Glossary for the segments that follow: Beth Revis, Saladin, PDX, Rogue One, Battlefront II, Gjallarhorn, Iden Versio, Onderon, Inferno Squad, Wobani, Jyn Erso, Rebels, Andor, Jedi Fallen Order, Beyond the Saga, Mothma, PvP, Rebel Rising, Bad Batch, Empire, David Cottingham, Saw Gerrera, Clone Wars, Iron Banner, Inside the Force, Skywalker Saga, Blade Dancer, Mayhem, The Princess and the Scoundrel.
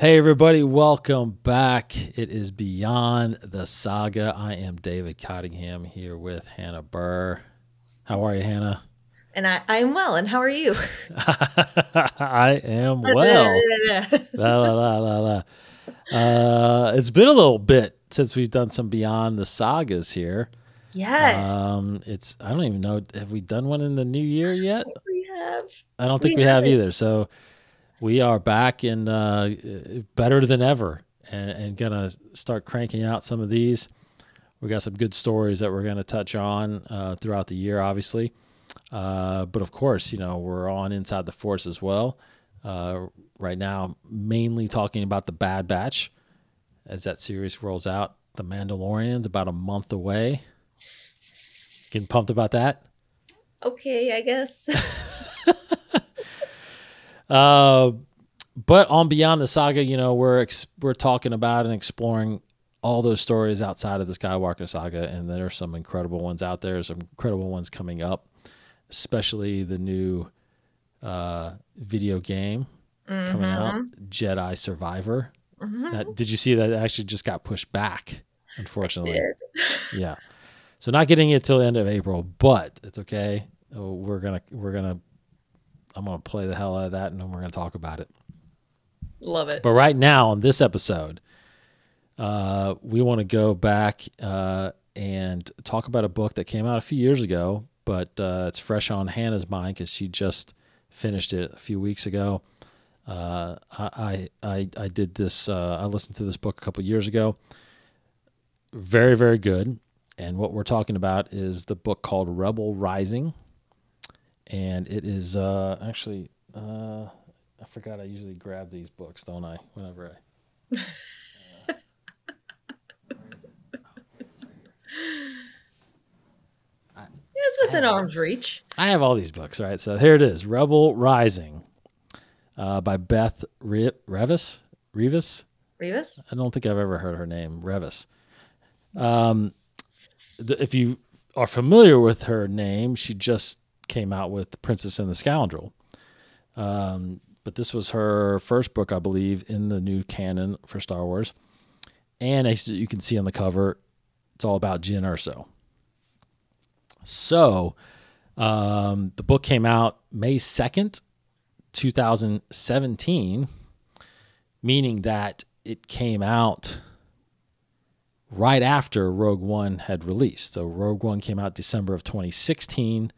Hey everybody, welcome back. It is Beyond the Saga. I am David Cottingham here with Hannah Burr. How are you, Hannah? And I'm well, and how are you? I am well. La, la, la, la, la. It's been a little bit since we've done some Beyond the Sagas here. Yes. I don't even know, have we done one in the new year yet? We have. I don't think we have either, so... We are back and better than ever and going to start cranking out some of these. We got some good stories that we're going to touch on throughout the year, obviously. But, of course, you know, we're on Inside the Force as well. Right now, mainly talking about the Bad Batch as that series rolls out. The Mandalorian's about a month away. Getting pumped about that? Okay, I guess. But on Beyond the Saga, you know, we're talking about and exploring all those stories outside of the Skywalker Saga, and there are some incredible ones out there, some incredible ones coming up, especially the new video game coming out, Jedi Survivor. That, did you see that it actually just got pushed back, unfortunately? Yeah. So not getting it till the end of April, but it's okay. I'm going to play the hell out of that, and then we're going to talk about it. Love it. But right now on this episode, we want to go back and talk about a book that came out a few years ago, but it's fresh on Hannah's mind because she just finished it a few weeks ago. I did this. I listened to this book a couple years ago. Very, very good. And what we're talking about is the book called Rebel Rising. And it is actually, I forgot I usually grab these books, don't I? Whenever I. Where is it? Oh, it's right here. It's within arm's reach. I have all these books, right? So here it is, Rebel Rising by Beth Revis. Revis? I don't think I've ever heard her name, Revis. If you are familiar with her name, she just came out with The Princess and the Scoundrel. But this was her first book, I believe, in the new canon for Star Wars. And as you can see on the cover, it's all about Jyn Erso. So the book came out May 2nd, 2017, meaning that it came out right after Rogue One had released. So Rogue One came out December of 2016,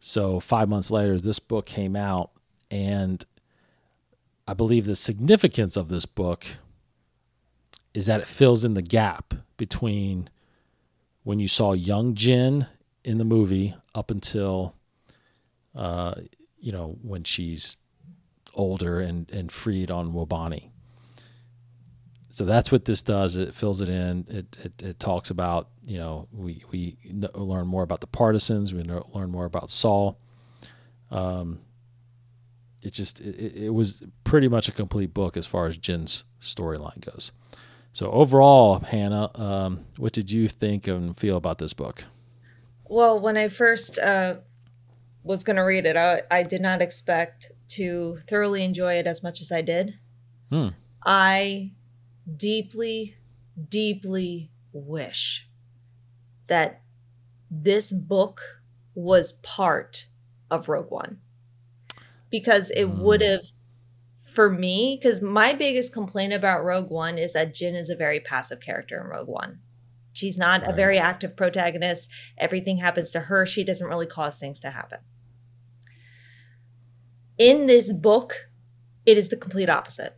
so 5 months later, this book came out, and I believe the significance of this book is that it fills in the gap between when you saw young Jyn in the movie up until, you know, when she's older and freed on Wobani. So that's what this does. It fills it in. It talks about, you know, we learn more about the partisans. We learn more about Saul. It was pretty much a complete book as far as Jyn's storyline goes. So overall, Hannah, what did you think and feel about this book? Well, when I first was going to read it, I did not expect to thoroughly enjoy it as much as I did. I deeply, deeply wish that this book was part of Rogue One, because it would have, for me, because my biggest complaint about Rogue One is that Jyn is a very passive character in Rogue One. She's not a very active protagonist. Everything happens to her. She doesn't really cause things to happen. In this book, it is the complete opposite.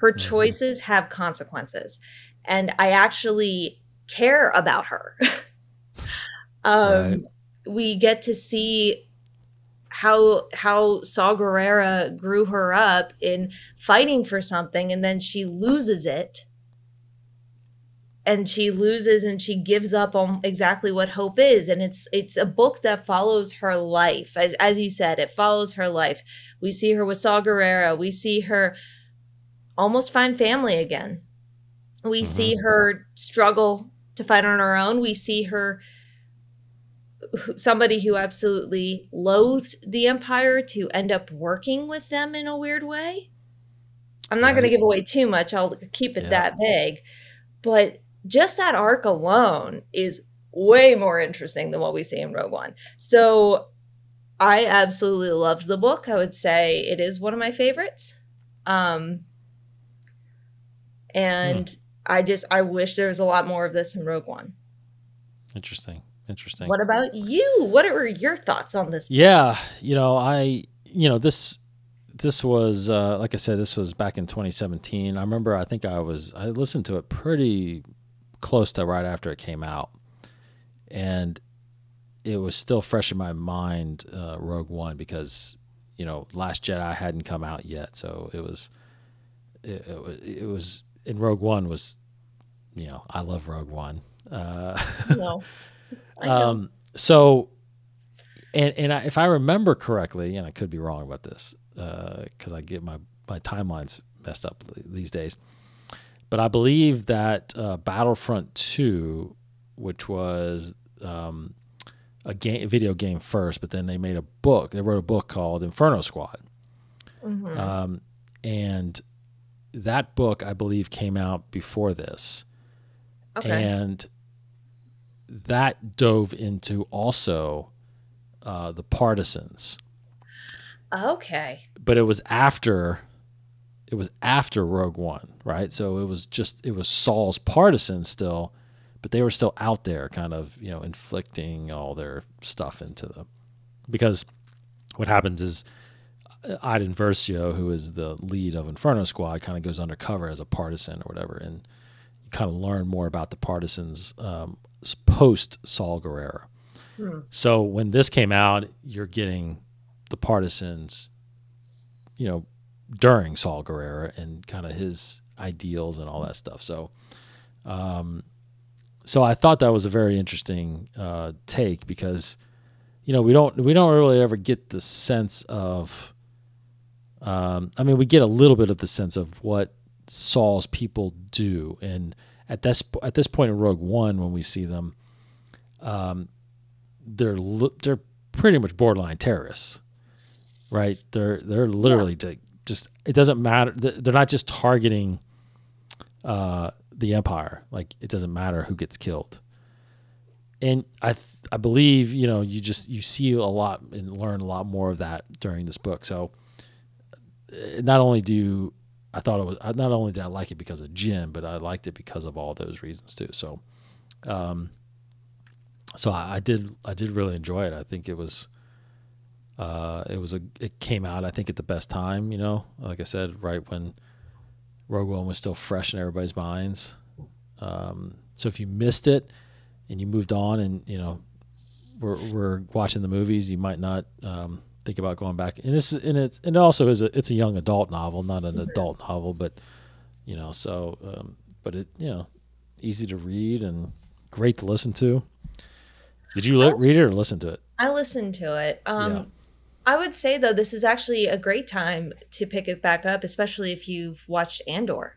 Her choices have consequences, and I actually care about her. We get to see how Saw Gerrera grew her up in fighting for something, and then she loses it. And she loses, and she gives up on exactly what hope is. And it's a book that follows her life. As you said, it follows her life. We see her with Saw Gerrera. We see her almost find family again. We see her struggle to fight on her own. We see her, somebody who absolutely loathed the Empire, to end up working with them in a weird way. I'm not going to give away too much. I'll keep it that vague. But just that arc alone is way more interesting than what we see in Rogue One. So I absolutely loved the book. I would say it is one of my favorites. And I wish there was a lot more of this in Rogue One. Interesting. Interesting. What about you? What were your thoughts on this book? Yeah. You know, this was, like I said, this was back in 2017. I remember, I listened to it pretty close to right after it came out, and it was still fresh in my mind, Rogue One, because, you know, Last Jedi hadn't come out yet. So it was in Rogue One was, you know, I love Rogue One. No. So, if I remember correctly, and I could be wrong about this, cause I get my timelines messed up these days, but I believe that, Battlefront II, which was, a video game first, but then they made a book, they wrote a book called Inferno Squad. Mm-hmm. And that book, I believe, came out before this. Okay. And that dove into also the partisans. Okay. But it was after Rogue One, right? So it was Saul's partisans still, but they were still out there kind of, you know, inflicting all their stuff into them. Because what happens is Iden Versio, who is the lead of Inferno Squad, kind of goes undercover as a partisan or whatever, and you kind of learn more about the partisans post Saw Gerrera. Hmm. So when this came out, you're getting the partisans, you know, during Saw Gerrera and kind of his ideals and all that stuff. So, so I thought that was a very interesting take, because, you know, we don't really ever get the sense of. I mean, we get a little bit of the sense of what Saul's people do, and at this point in Rogue One, when we see them, they're pretty much borderline terrorists, right? They're literally just, it doesn't matter. They're not just targeting the Empire. Like, it doesn't matter who gets killed. And I believe, you know, you see a lot and learn a lot more of that during this book. So not only did I like it because of Jyn, but I liked it because of all those reasons too. So, so I did really enjoy it. I think it came out, I think, at the best time, you know, like I said, right when Rogue One was still fresh in everybody's minds. So if you missed it and you moved on and, you know, we're watching the movies, you might not, think about going back. And it also is it's a young adult novel, not an adult novel, but, you know, so, but it, you know, easy to read and great to listen to. Did you read it or listen to it? I listened to it. Yeah. I would say, though, this is actually a great time to pick it back up, especially if you've watched Andor.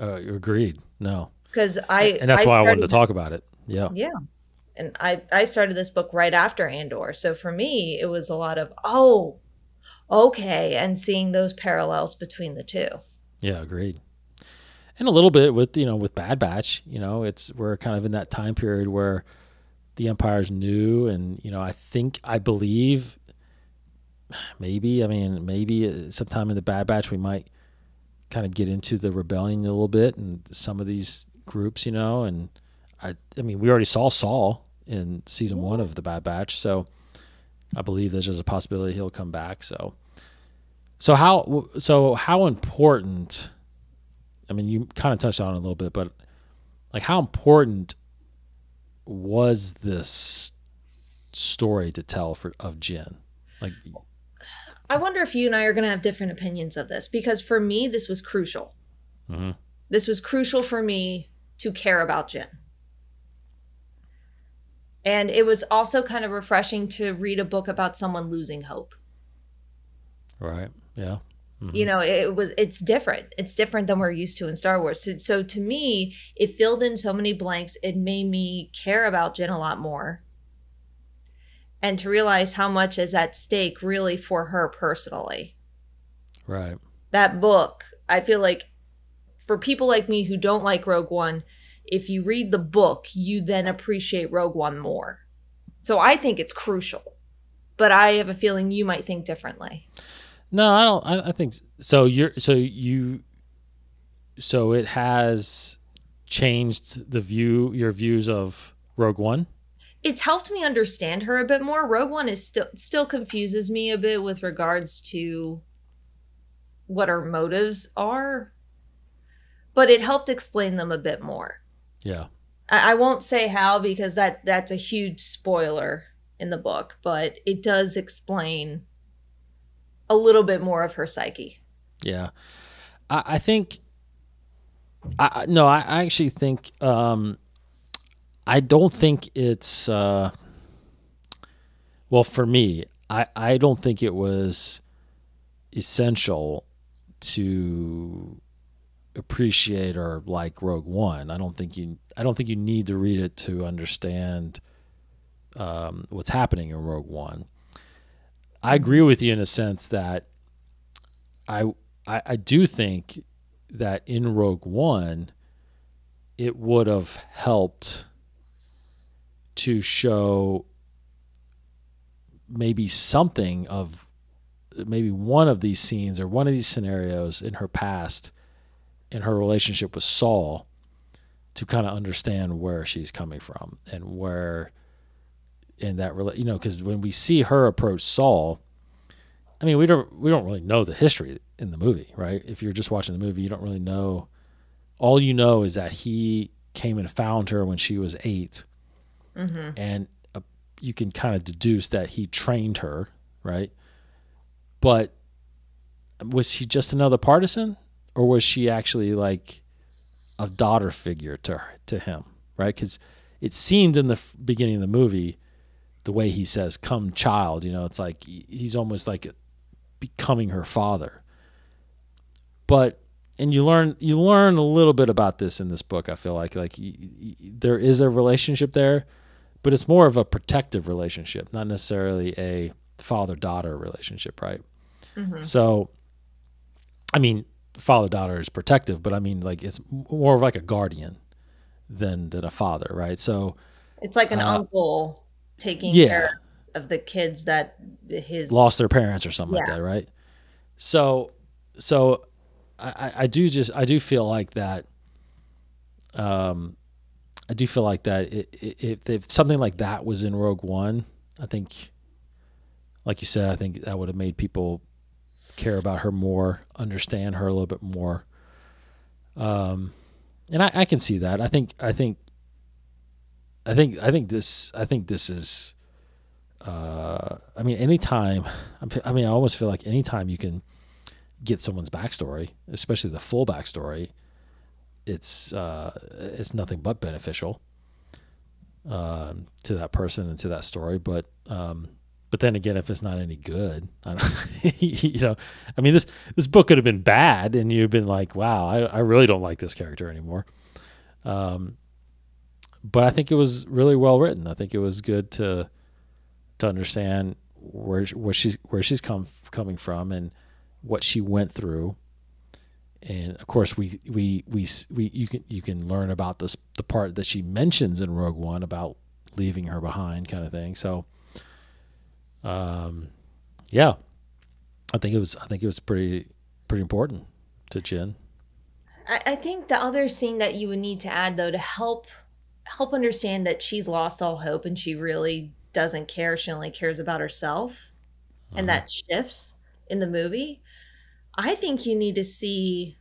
Agreed. No. Because that's why I wanted to talk about it. Yeah. Yeah. And I started this book right after Andor. So for me, it was a lot of, oh, okay. And seeing those parallels between the two. Yeah, agreed. And a little bit with, you know, with Bad Batch, you know, we're kind of in that time period where the Empire's new. And, you know, I believe maybe sometime in the Bad Batch, we might kind of get into the rebellion a little bit and some of these groups, you know, and I mean, we already saw Saul in season one of the Bad Batch, so I believe there's just a possibility he'll come back. So how important? I mean, you kind of touched on it a little bit, but like, how important was this story to tell of Jyn? Like, I wonder if you and I are going to have different opinions of this, because for me, this was crucial. Mm-hmm. This was crucial for me to care about Jyn. And it was also kind of refreshing to read a book about someone losing hope. Right. Yeah. Mm-hmm. You know, it's different. It's different than we're used to in Star Wars. So to me, it filled in so many blanks. It made me care about Jyn a lot more. And to realize how much is at stake really for her personally. Right. That book I feel like for people like me who don't like Rogue One, if you read the book, you then appreciate Rogue One more. So I think it's crucial, but I have a feeling you might think differently. No, I don't. I think so. So it has changed the view, your views of Rogue One. It's helped me understand her a bit more. Rogue One is still confuses me a bit with regards to what her motives are, but it helped explain them a bit more. Yeah. I won't say how, because that's a huge spoiler in the book, but it does explain a little bit more of her psyche. Yeah. I don't think it's, well, for me, I don't think it was essential to appreciate or like Rogue One. I don't think you need to read it to understand what's happening in Rogue One. I agree with you in a sense that I do think that in Rogue One, it would have helped to show maybe something of maybe one of these scenes or one of these scenarios in her past, in her relationship with Saul, to kind of understand where she's coming from and where in that, you know, because when we see her approach Saul, I mean, we don't really know the history in the movie, right? If you're just watching the movie, you don't really know. All you know is that he came and found her when she was 8. Mm-hmm. And you can kind of deduce that he trained her, right? But was she just another partisan? Or was she actually like a daughter figure to him, right? Because it seemed in the beginning of the movie, the way he says, "Come, child," you know, it's like he's almost like becoming her father. But and you learn a little bit about this in this book. I feel like there is a relationship there, but it's more of a protective relationship, not necessarily a father-daughter relationship, right? Mm-hmm. So, I mean, father-daughter is protective, but I mean, like, it's more of like a guardian than a father, right? So it's like an uncle taking care of the kids that his lost their parents or something like that, right? So I do feel like that. I do feel like that. If something like that was in Rogue One, I think, like you said, I think that would have made people care about her more, understand her a little bit more. And I can see that. I think this is, I mean, anytime, I mean, I almost feel like anytime you can get someone's backstory, especially the full backstory, it's nothing but beneficial, to that person and to that story. But then again, if it's not any good, I don't, you know, I mean, this book could have been bad and you've been like, wow, I really don't like this character anymore. But I think it was really well written. I think it was good to understand where she's coming from and what she went through. And of course, you can learn about this, the part that she mentions in Rogue One about leaving her behind, kind of thing. So, yeah, I think it was pretty important to Jyn. I think the other scene that you would need to add, though, to help understand that she's lost all hope and she really doesn't care. She only cares about herself, and that shifts in the movie. I think you need to see,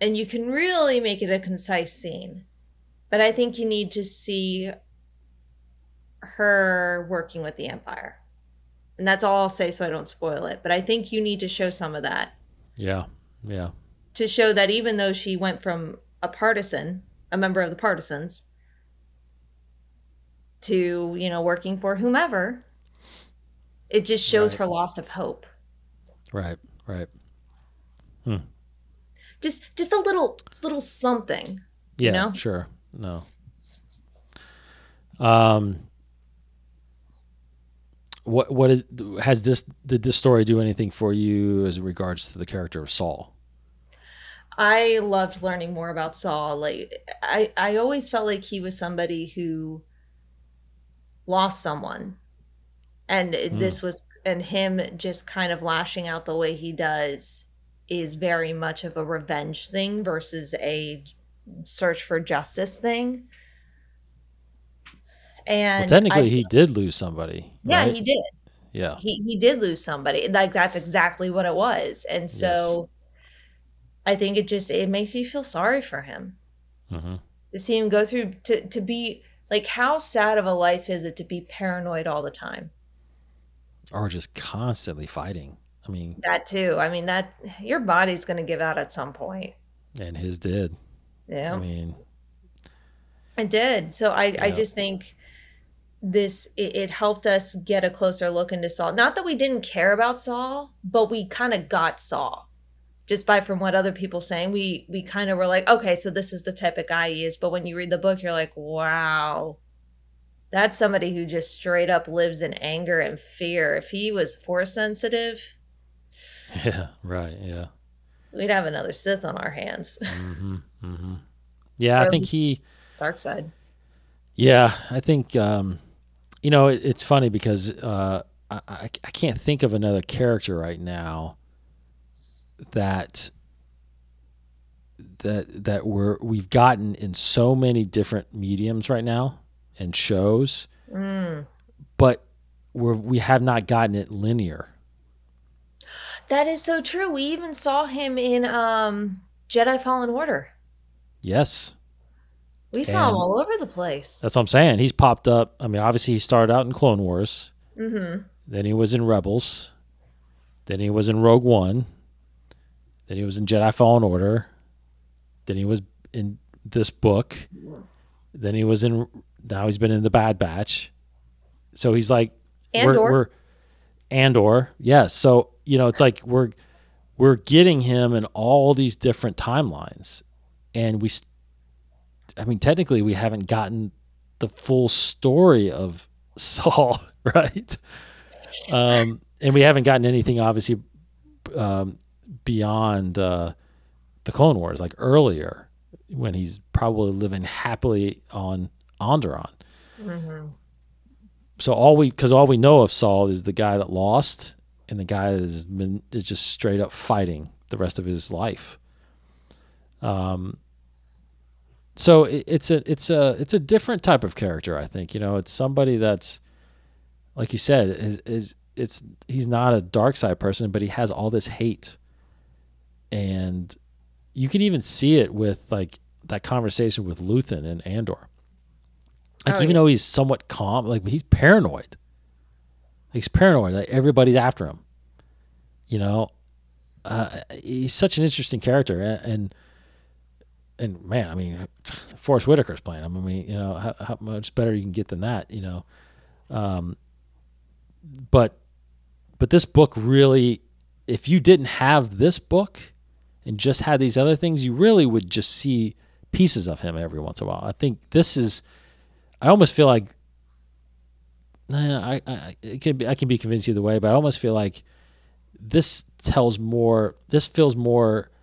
and you can really make it a concise scene, but I think you need to see her working with the Empire. And that's all I'll say, so I don't spoil it. But I think you need to show some of that. Yeah, yeah. To show that even though she went from a partisan, a member of the partisans, to, you know, working for whomever, it just shows her loss of hope. Right, right. Hmm. Just a little something. Yeah, you know? Sure. No. Did this story do anything for you as regards to the character of Saul? I loved learning more about Saw. Like, I always felt like he was somebody who lost someone. And this was, and him just kind of lashing out the way he does is very much of a revenge thing versus a search for justice thing. And well, technically he did lose somebody. Yeah, right? He did. Yeah. He did lose somebody. Like, that's exactly what it was. And so I think it just, it makes you feel sorry for him. Mm-hmm. To see him go through, to be like, how sad of a life is it to be paranoid all the time? Or just constantly fighting. I mean, that too. I mean, that your body's going to give out at some point. And his did. Yeah. I mean, it did. So I just think this, it helped us get a closer look into Saw. Not that we didn't care about Saw, but we kind of got Saw just by from what other people saying. We kind of were like, okay, so this is the type of guy he is. But when you read the book, you're like, wow. That's somebody who just straight up lives in anger and fear. If he was force sensitive. Yeah, right. Yeah. We'd have another Sith on our hands. Mm-hmm, mm-hmm. Yeah, or I think he... Dark side. Yeah, I think, you know, it's funny because I can't think of another character right now that we've gotten in so many different mediums right now. And shows, but we have not gotten it linear. That is so true. We even saw him in Jedi Fallen Order. Yes. We saw him all over the place. That's what I'm saying. He's popped up. I mean, obviously he started out in Clone Wars. Mm-hmm. Then he was in Rebels. Then he was in Rogue One. Then he was in Jedi Fallen Order. Then he was in this book. Then he was in... Now he's been in the Bad Batch. So he's like, Andor. Andor. Yes. So, you know, it's like we're getting him in all these different timelines. And technically we haven't gotten the full story of Saul, right? And we haven't gotten anything, obviously, beyond the Clone Wars, like earlier when he's probably living happily on Onderon. Mm-hmm. So all we know of Saul is the guy that lost and the guy that is just straight up fighting the rest of his life. So it's a different type of character, I think. You know, it's somebody that's, like you said, he's not a dark side person, but he has all this hate, and you can even see it with like that conversation with Luthen and Andor. Like, even though he's somewhat calm, like, he's paranoid. He's paranoid. Like, everybody's after him. You know? He's such an interesting character. And man, I mean, Forrest Whitaker's playing him. I mean, you know, how much better you can get than that, you know? But this book really, if you didn't have this book and just had these other things, you really would just see pieces of him every once in a while. I think this is... I almost feel like I can be convinced either way, but I almost feel like this feels more of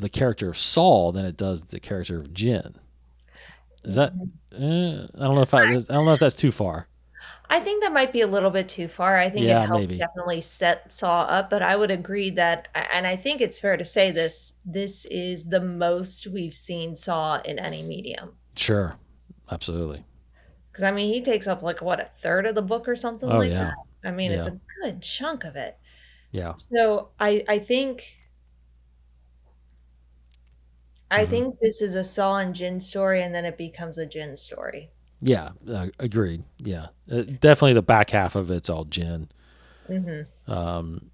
the character of Saul than it does the character of Jyn. Is that, I don't know if that's too far. I think that might be a little bit too far. I think it helps definitely set Saul up, but I would agree that, and I think it's fair to say this is the most we've seen Saul in any medium. Sure. Absolutely. Because, I mean, he takes up, like, what, a third of the book or something that? I mean, it's a good chunk of it. Yeah. So I think this is a Saul and Jyn story, and then it becomes a Jyn story. Yeah, agreed. Yeah. Definitely the back half of it's all Jyn. Mm-hmm.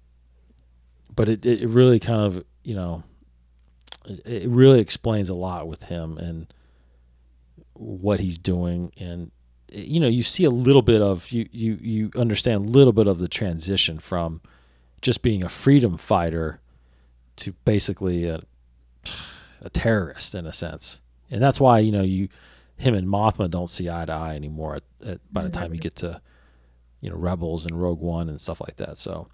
But it really kind of, you know, it really explains a lot with him and what he's doing, and you know, you see a little bit of you understand a little bit of the transition from just being a freedom fighter to basically a terrorist in a sense. And that's why, you know, him and Mothma don't see eye to eye anymore by the time you get to, you know, Rebels and Rogue One and stuff like that. So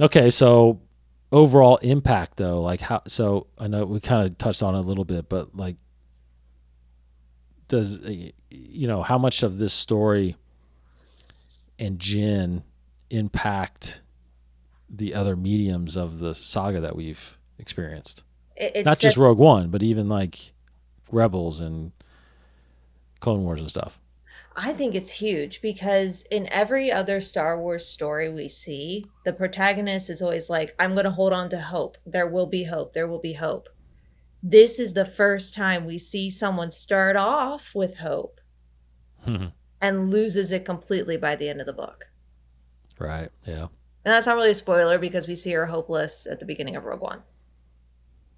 okay, so overall impact though, like how, so I know we kind of touched on it a little bit, but like, does, you know, how much of this story and Jyn impact the other mediums of the saga that we've experienced? It's not just Rogue One, but even like Rebels and Clone Wars and stuff. I think it's huge because in every other Star Wars story we see, the protagonist is always like, I'm going to hold on to hope. There will be hope. There will be hope. This is the first time we see someone start off with hope and loses it completely by the end of the book. Right. Yeah. And that's not really a spoiler because we see her hopeless at the beginning of Rogue One,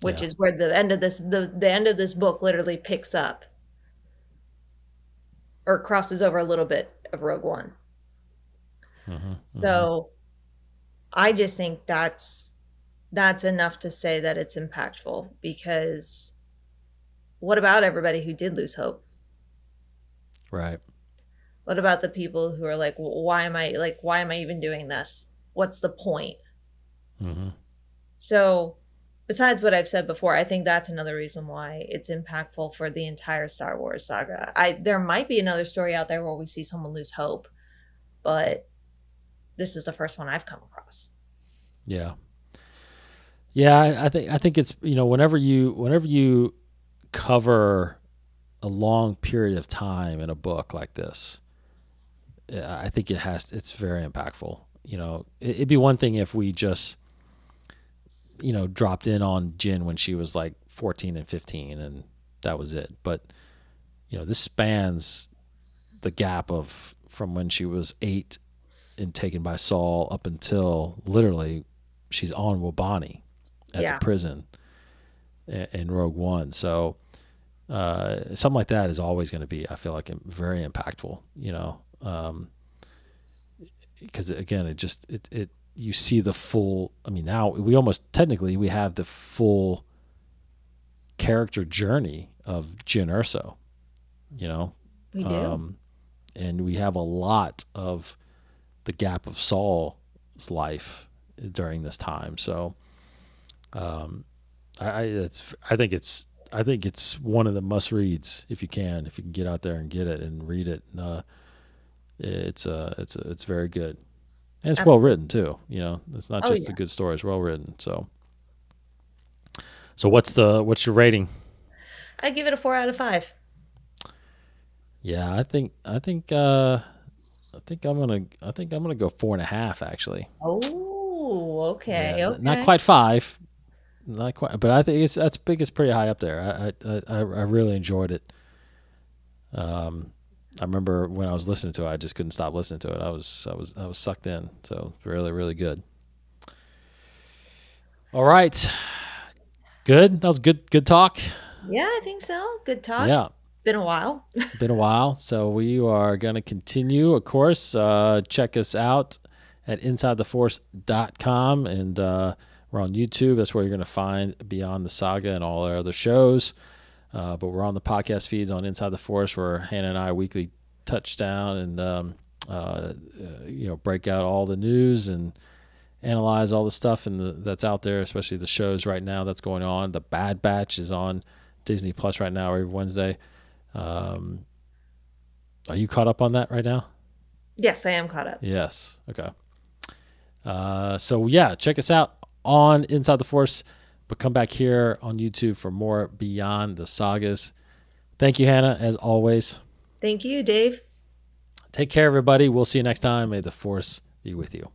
which is where the end of this, the end of this book literally picks up or crosses over a little bit of Rogue One. So I just think that's enough to say that it's impactful, because what about everybody who did lose hope? Right. What about the people who are like, well, why am I even doing this? What's the point? So besides what I've said before, I think that's another reason why it's impactful for the entire Star Wars saga. There might be another story out there where we see someone lose hope, but this is the first one I've come across. Yeah. Yeah, I think it's, you know, whenever you cover a long period of time in a book like this, I think it's very impactful. You know, it'd be one thing if we just, you know, dropped in on Jyn when she was like 14 and 15 and that was it. But, you know, this spans the gap of from when she was 8 and taken by Saul up until literally she's on Wobani at the prison in Rogue One. So something like that is always going to be, I feel like, very impactful, you know, because again, it you see the full, I mean, now we almost technically we have the full character journey of Jyn Erso, you know, we do. And we have a lot of the gap of Saul's life during this time. So, I think it's one of the must reads if you can get out there and get it and read it. And, it's very good. And it's well written too, you know. It's not just a good story; it's well written. So what's your rating? I give it a 4 out of 5. Yeah, I think I'm gonna go 4.5 actually. Oh, okay, yeah, okay. Not quite 5, not quite, but I think that's pretty high up there. I really enjoyed it. I remember when I was listening to it, I just couldn't stop listening to it. I was sucked in. So really, really good. All right. Good. That was good talk. Yeah, I think so. Good talk. Yeah. Been a while. Been a while. So we are going to continue, of course. Check us out at InsideTheForce.com. And we're on YouTube. That's where you're going to find Beyond the Saga and all our other shows. But we're on the podcast feeds on Inside the Force, where Hannah and I weekly touch down and you know, break out all the news and analyze all the stuff that's out there, especially the shows right now that's going on. The Bad Batch is on Disney Plus right now every Wednesday. Are you caught up on that right now? Yes, I am caught up. Yes. Okay. So yeah, check us out on Inside the Force. But come back here on YouTube for more Beyond the Sagas. Thank you, Hannah, as always. Thank you, Dave. Take care, everybody. We'll see you next time. May the Force be with you.